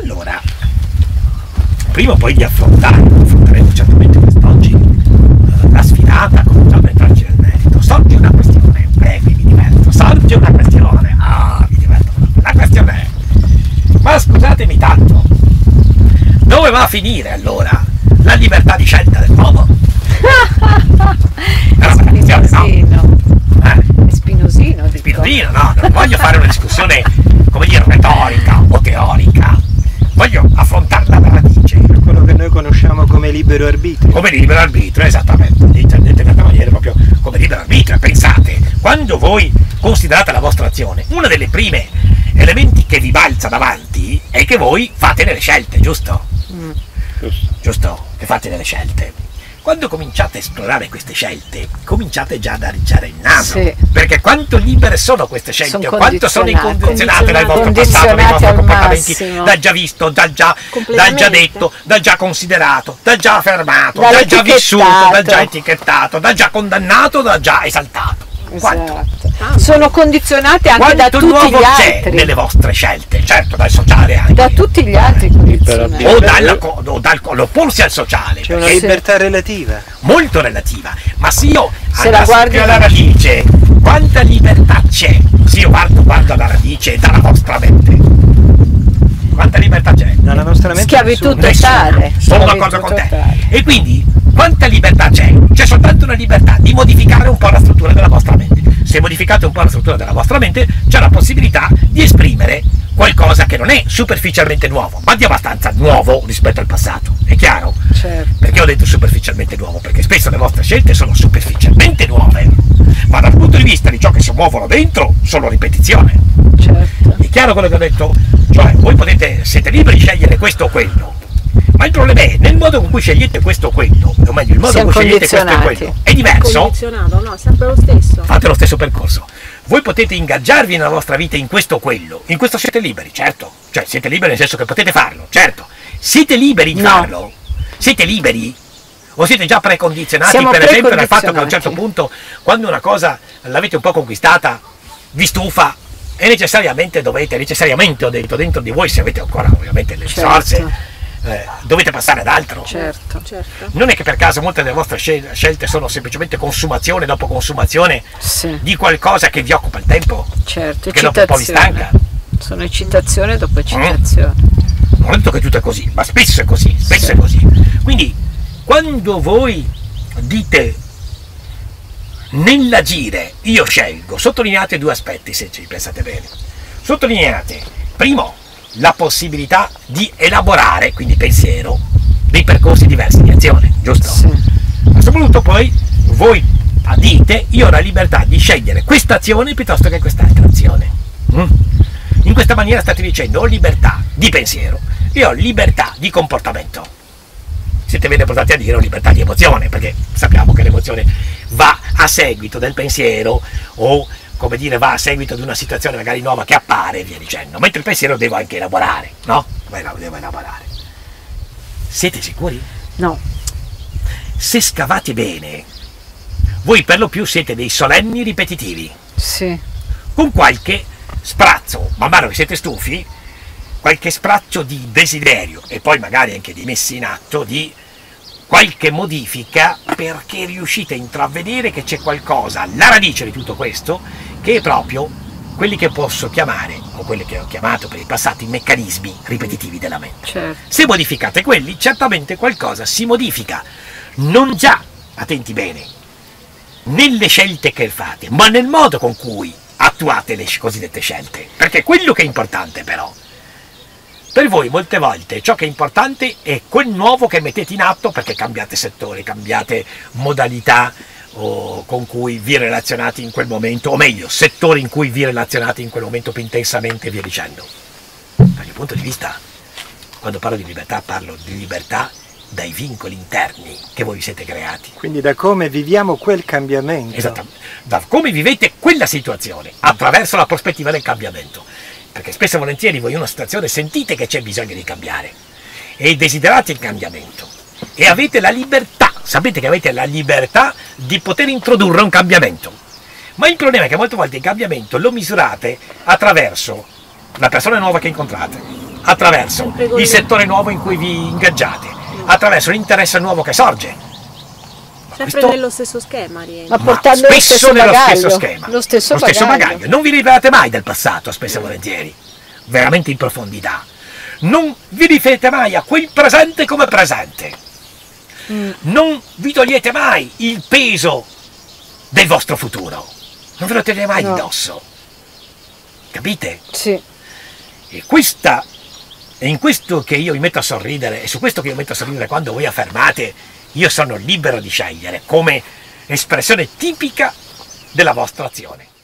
Allora, prima o poi di affronteremo certamente quest'oggi la sfilata, cominciamo a entrarci nel merito. Sorge una questione, qui mi diverto, sorge una questione, mi diverto. La questione è, ma scusatemi tanto, dove va a finire allora la libertà di scelta dell'uomo? È spinosino, no? È spinosino, dico. Spinosino, no, non voglio fare una discussione, come dire, retorica o teorica. Voglio affrontarla alla radice. Quello che noi conosciamo come libero arbitrio. Come libero arbitrio, esattamente. Intendete in una maniera proprio come libero arbitrio. Pensate, quando voi considerate la vostra azione, uno dei primi elementi che vi balza davanti è che voi fate delle scelte, giusto? Mm. Giusto? Che fate delle scelte. Quando cominciate a esplorare queste scelte, cominciate già ad arricciare il naso. Sì. Perché quanto libere sono queste scelte, o quanto sono incondizionate dal vostro passato, dai vostri comportamenti, dal già visto, dal già detto, dal già considerato, dal già affermato, dal già vissuto, dal già etichettato, dal già condannato, dal già esaltato. Esatto. Sono condizionate anche da tutti gli altri. Quanto nuovo c'è nelle vostre scelte, certo, dal sociale anche. Da tutti gli altri condizionati. O dall'opporsi al sociale. C'è una libertà relativa. Molto relativa. Ma se io guardo alla radice, quanta libertà c'è? Se io guardo alla radice dalla vostra mente. Quanta libertà c'è? Dalla nostra mente. Schiavitù totale. Sono d'accordo con te. E quindi quanta libertà c'è? C'è soltanto una libertà di modificare un po' la struttura della vostra mente. Se modificate un po' la struttura della vostra mente, c'è la possibilità di esprimere qualcosa che non è superficialmente nuovo, ma di abbastanza nuovo rispetto al passato. È chiaro? Certo. Perché ho detto superficialmente nuovo? Perché spesso le vostre scelte sono superficialmente nuove, ma dal punto di vista di ciò che si muovono dentro sono ripetizione. Certo. È chiaro quello che ho detto? Cioè, voi siete liberi di scegliere questo o quello, ma il problema è nel modo con cui scegliete questo o quello, o meglio, il modo con cui scegliete questo e quello è diverso. Condizionato, no, è sempre lo stesso. Fate lo stesso percorso. Voi potete ingaggiarvi nella vostra vita in questo o quello, in questo siete liberi, certo. Cioè, siete liberi nel senso che potete farlo, certo. Siete liberi di farlo? Siete liberi? O siete già precondizionati, per esempio, dal fatto che a un certo punto, quando una cosa l'avete un po' conquistata, vi stufa, e necessariamente dovete, ho detto, dentro di voi, se avete ancora ovviamente le risorse, dovete passare ad altro. Certo, certo. Non è che per caso molte delle vostre scelte sono semplicemente consumazione dopo consumazione di qualcosa che vi occupa il tempo, certo, che dopo un po' vi stanca. Sono eccitazione dopo eccitazione. Non ho detto che tutto è così, ma spesso è così, spesso è così. Quindi, quando voi dite... nell'agire io scelgo, sottolineate due aspetti, se ci pensate bene. Sottolineate, primo, la possibilità di elaborare, quindi pensiero, dei percorsi diversi di azione, giusto? Sì. A questo punto poi voi dite, io ho la libertà di scegliere questa azione piuttosto che quest'altra azione. In questa maniera state dicendo, ho libertà di pensiero e ho libertà di comportamento. Siete bene portati a dire, ho libertà di emozione, perché sappiamo che l'emozione va a seguito del pensiero, o come dire va a seguito di una situazione magari nuova che appare e via dicendo, mentre il pensiero devo anche elaborare, no? Devo elaborare. Siete sicuri? No. Se scavate bene, voi per lo più siete dei solenni ripetitivi. Sì. Con qualche sprazzo, man mano che siete stufi, qualche sprazzo di desiderio e poi magari anche di messi in atto di qualche modifica, perché riuscite a intravedere che c'è qualcosa alla radice di tutto questo che è proprio quelli che posso chiamare, o quelli che ho chiamato per il passato, i meccanismi ripetitivi della mente. Certo. Se modificate quelli, certamente qualcosa si modifica, non già, attenti bene, nelle scelte che fate, ma nel modo con cui attuate le cosiddette scelte, perché quello che è importante però. Per voi molte volte ciò che è importante è quel nuovo che mettete in atto, perché cambiate settore, cambiate modalità con cui vi relazionate in quel momento, o meglio, settore in cui vi relazionate in quel momento più intensamente e via dicendo. Dal mio punto di vista, quando parlo di libertà dai vincoli interni che voi vi siete creati. Quindi da come viviamo quel cambiamento. Esattamente, da come vivete quella situazione, attraverso la prospettiva del cambiamento. Perché spesso e volentieri voi in una situazione sentite che c'è bisogno di cambiare e desiderate il cambiamento e avete la libertà, sapete che avete la libertà di poter introdurre un cambiamento, ma il problema è che molte volte il cambiamento lo misurate attraverso la persona nuova che incontrate, attraverso il settore nuovo in cui vi ingaggiate, attraverso l'interesse nuovo che sorge. Ma sempre questo... nello stesso schema, rientra. Ma portando lo stesso bagaglio. Non vi liberate mai del passato, spesso e volentieri, veramente in profondità. Non vi riferite mai a quel presente come presente. Non vi togliete mai il peso del vostro futuro. Non ve lo tenete mai addosso. Capite? Sì. E questa, è in questo che io mi metto a sorridere, è su questo che io metto a sorridere quando voi affermate "io sono libero di scegliere" come espressione tipica della vostra azione.